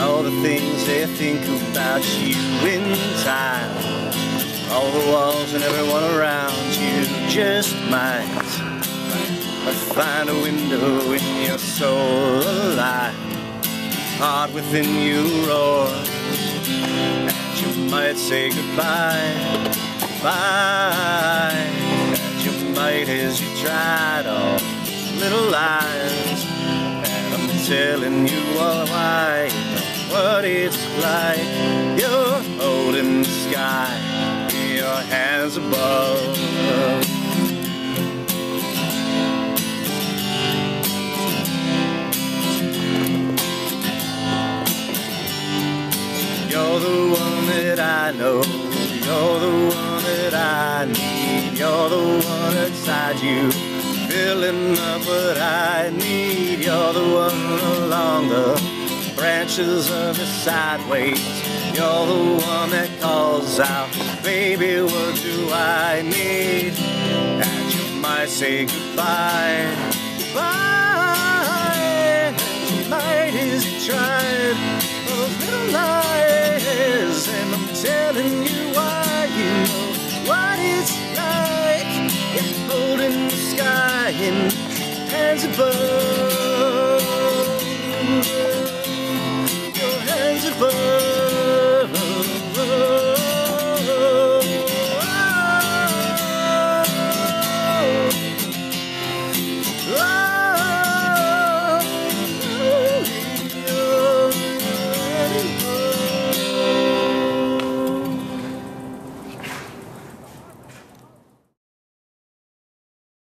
All the things they think about you in time, all the walls and everyone around you just might find a window in your soul alive. Heart within you roars, and you might say goodbye, bye. And you might as you tried all little lies, and I'm telling you all why. What it's like, you're holding the sky in your hands above. You're the one that I know, you're the one that I need, you're the one inside you, filling up what I need. You're the one along the branches of the sideways, you're the one that calls out, baby, what do I need? And you might say goodbye, bye. You might as you tried those little lies, and I'm telling you why. You know what it's like, you're holding the sky in hands above.